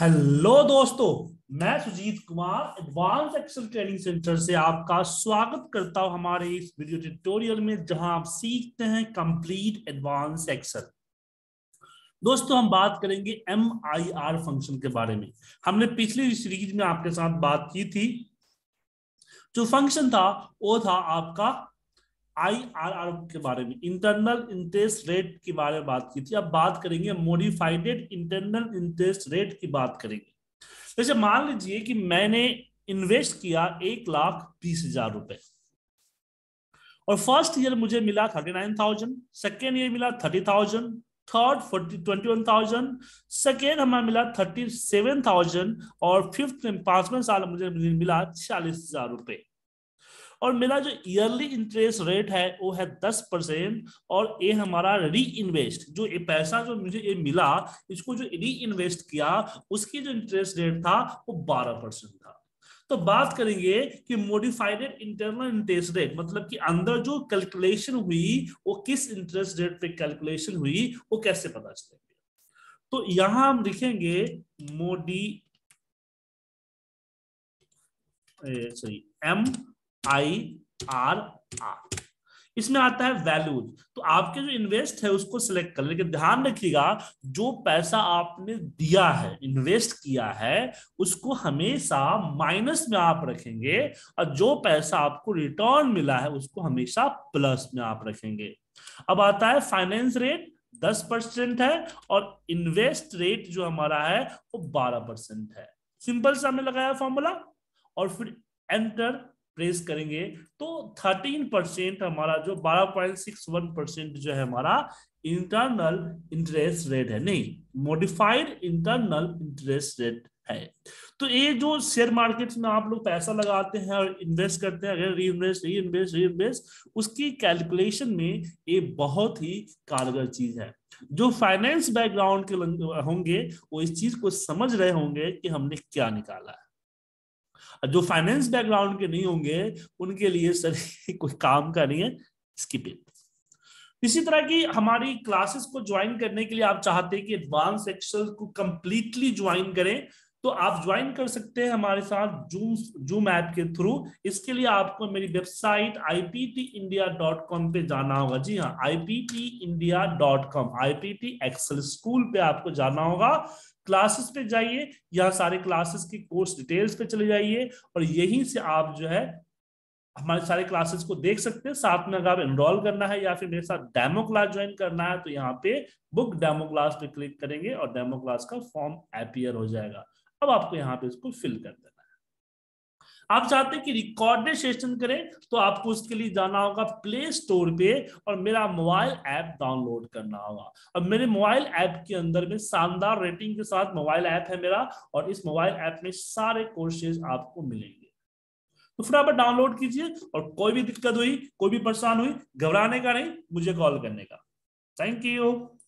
Hello दोस्तों, मैं Sujit Kumar advance Excel training centre से आपका स्वागत करता हूं हमारे इस वीडियो ट्यूटोरियल में, जहां आप सीखते हैं कंप्लीट एडवांस एक्सेल। दोस्तों, हम बात करेंगे MIR फंक्शन के बारे में। हमने पिछली सीरीज में आपके साथ बात की थी, जो फंक्शन था वो था आपका IRR के बारे में, इंटरनल इंटरेस्ट रेट के बारे में बात की थी। अब बात करेंगे मॉडिफाइड इंटरनल इंटरेस्ट रेट की बात करेंगे। जैसे मान लीजिए कि मैंने इन्वेस्ट किया 1,20,000 रुपए और फर्स्ट ईयर मुझे मिला 39,000, सेकेंड ईयर मिला 30,000, थर्ड 41,000, सेकेंड हमें मिला 37,000 और फिफ्थ में पांचवें साल मुझे मिला 46,000 रुपए। और मेरा जो ईयरली इंटरेस्ट रेट है वो है 10% और ये हमारा री इन्वेस्ट, जो ये पैसा जो मुझे ये मिला, इसको जो री इन्वेस्ट किया, उसकी जो इंटरेस्ट रेट था वो 12% था। तो बात करेंगे कि मॉडिफाइड इंटरनल इंटरेस्ट रेट, मतलब कि अंदर जो कैलकुलेशन हुई वो किस इंटरेस्ट रेट पे कैलकुलेशन हुई वो कैसे पता चलेगा। तो यहां हम लिखेंगे MIRR। इसमें आता है वैल्यूज, तो आपके जो इन्वेस्ट है उसको सिलेक्ट कर लेंगे। ध्यान रखिएगा, जो पैसा आपने दिया है, इन्वेस्ट किया है, उसको हमेशा माइनस में आप रखेंगे और जो पैसा आपको रिटर्न मिला है उसको हमेशा प्लस में आप रखेंगे। अब आता है फाइनेंस रेट 10% है और इन्वेस्ट रेट जो हमारा है वो 12% है। सिंपल सा हमने लगाया फॉर्मूला और फिर एंटर प्रेस करेंगे तो 13% हमारा जो 12.61% जो है हमारा इंटरनल इंटरेस्ट रेट है, नहीं, मॉडिफाइड इंटरनल इंटरेस्ट रेट है। तो ये जो शेयर मार्केट में आप लोग पैसा लगाते हैं और इन्वेस्ट करते हैं, अगर री इन्वेस्ट, उसकी कैलकुलेशन में ये बहुत ही कारगर चीज है। जो फाइनेंस बैकग्राउंड के होंगे वो इस चीज को समझ रहे होंगे कि हमने क्या निकाला है। जो फाइनेंस बैकग्राउंड के नहीं होंगे उनके लिए सर कोई काम का नहीं है, स्किप इट। इसी तरह की हमारी क्लासेस को ज्वाइन करने के लिए आप चाहते हैं कि एडवांस एक्सेल को कंप्लीटली ज्वाइन करें, तो आप ज्वाइन कर सकते हैं हमारे साथ जूम ऐप के थ्रू। इसके लिए आपको मेरी वेबसाइट iptindia.com पे जाना होगा। जी हाँ, iptindia.com, आईपीटी एक्सेल स्कूल पे आपको जाना होगा। क्लासेस पे जाइए, यहाँ सारे क्लासेस की कोर्स डिटेल्स पे चले जाइए और यहीं से आप जो है हमारे सारे क्लासेस को देख सकते हैं। साथ में अगर आप एनरोल करना है या फिर मेरे साथ डेमो क्लास ज्वाइन करना है तो यहाँ पे बुक डेमो क्लास पे क्लिक करेंगे और डेमो क्लास का फॉर्म अपीयर हो जाएगा। अब आपको यहाँ पे इसको फिल कर देना है। आप चाहते हैं कि रिकॉर्डेड सेशन करें तो आपको उसके लिए जाना होगा प्ले स्टोर पे और मेरा मोबाइल ऐप डाउनलोड करना होगा। अब मेरे मोबाइल ऐप के अंदर में शानदार रेटिंग के साथ मोबाइल ऐप है मेरा और इस मोबाइल ऐप में सारे कोर्सेज आपको मिलेंगे। तो फटाफट डाउनलोड कीजिए और कोई भी दिक्कत हुई, कोई भी परेशान हुई, घबराने का नहीं, मुझे कॉल करने का। Thank you.